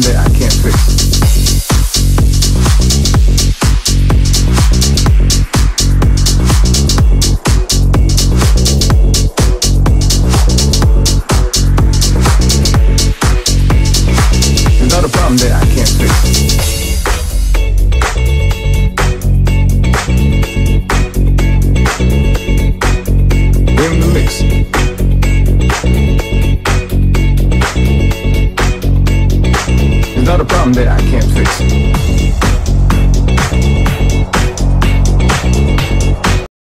I'm there, I can't fix it. That I can't fix it.